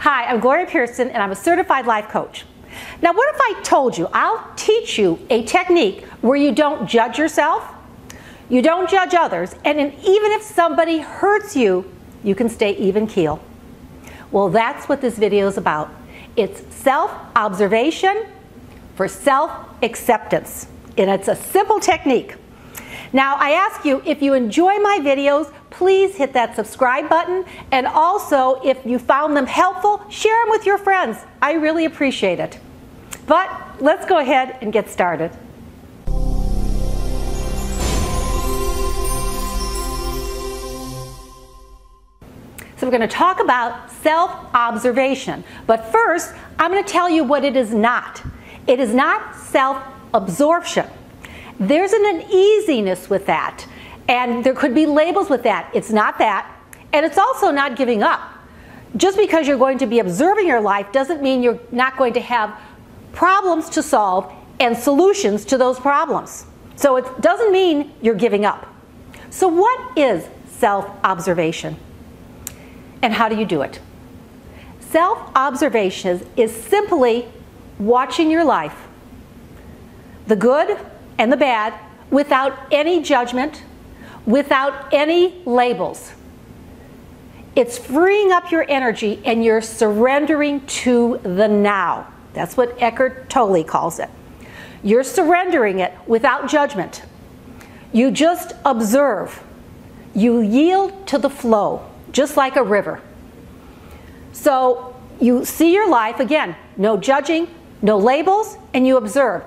Hi, I'm Gloria Pierson, and I'm a certified life coach. Now, what if I told you I'll teach you a technique where you don't judge yourself, you don't judge others, and even if somebody hurts you, you can stay even keel? Well, that's what this video is about. It's self-observation for self-acceptance, and it's a simple technique. Now, I ask you, if you enjoy my videos, please hit that subscribe button, and also, if you found them helpful, share them with your friends. I really appreciate it. But let's go ahead and get started. So we're going to talk about self-observation, but first, I'm going to tell you what it is not. It is not self-absorption. There's an uneasiness with that, and there could be labels with that. It's not that, and it's also not giving up. Just because you're going to be observing your life doesn't mean you're not going to have problems to solve and solutions to those problems. So it doesn't mean you're giving up. So what is self-observation, and how do you do it? Self-observation is simply watching your life, the good and the bad, without any judgment, without any labels. It's freeing up your energy, and you're surrendering to the now. That's what Eckhart Tolle calls it. You're surrendering it without judgment. You just observe. You yield to the flow, just like a river. So you see your life, again, no judging, no labels, and you observe.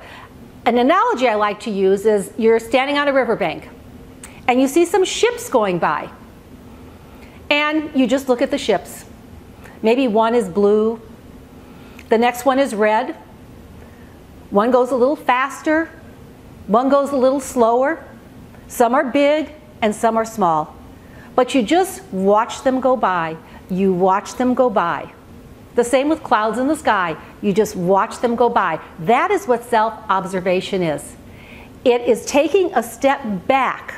An analogy I like to use is you're standing on a riverbank and you see some ships going by, and you just look at the ships. Maybe one is blue, the next one is red, one goes a little faster, one goes a little slower, some are big and some are small. But you just watch them go by, you watch them go by. The same with clouds in the sky. You just watch them go by. That is what self-observation is. It is taking a step back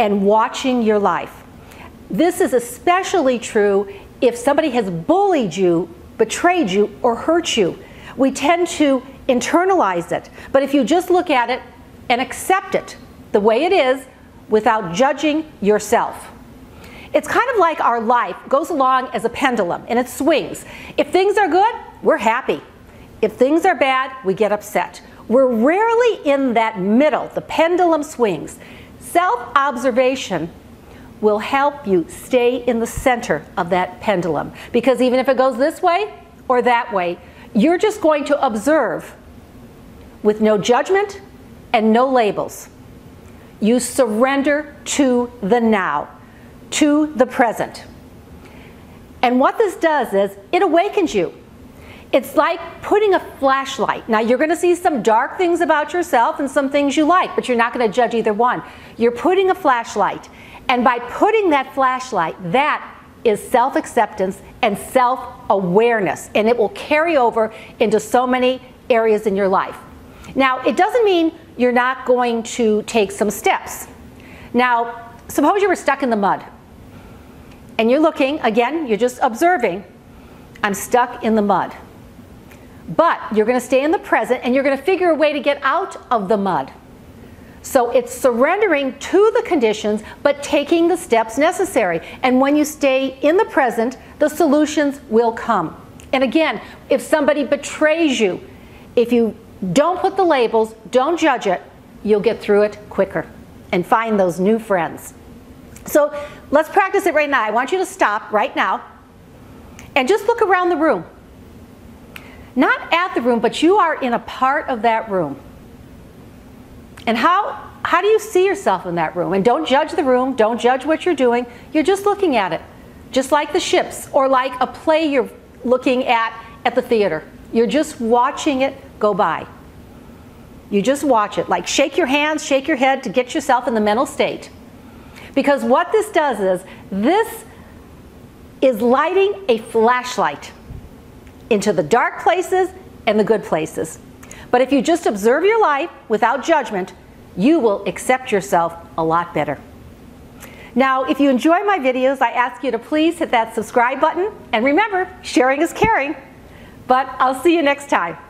and watching your life. This is especially true if somebody has bullied you, betrayed you, or hurt you. We tend to internalize it. But if you just look at it and accept it the way it is without judging yourself, it's kind of like our life goes along as a pendulum, and it swings. If things are good, we're happy. If things are bad, we get upset. We're rarely in that middle. The pendulum swings. Self-observation will help you stay in the center of that pendulum, because even if it goes this way or that way, you're just going to observe with no judgment and no labels. You surrender to the now, to the present. And what this does is it awakens you. It's like putting a flashlight. Now, you're going to see some dark things about yourself and some things you like, but you're not going to judge either one. You're putting a flashlight. And by putting that flashlight, that is self-acceptance and self-awareness. And it will carry over into so many areas in your life. Now, it doesn't mean you're not going to take some steps. Now, suppose you were stuck in the mud. And you're looking, again, you're just observing. I'm stuck in the mud. But you're going to stay in the present, and you're going to figure a way to get out of the mud. So it's surrendering to the conditions, but taking the steps necessary. And when you stay in the present, the solutions will come. And again, if somebody betrays you, if you don't put the labels, don't judge it, you'll get through it quicker and find those new friends. So let's practice it right now. I want you to stop right now and just look around the room. Not at the room, but you are in a part of that room. And how do you see yourself in that room? And don't judge the room. Don't judge what you're doing. You're just looking at it, just like the ships or like a play you're looking at the theater. You're just watching it go by. You just watch it. Like, shake your hands, shake your head to get yourself in the mental state. Because what this does is, this is lighting a flashlight into the dark places and the good places. But if you just observe your life without judgment, you will accept yourself a lot better. Now, if you enjoy my videos, I ask you to please hit that subscribe button. And remember, sharing is caring. But I'll see you next time.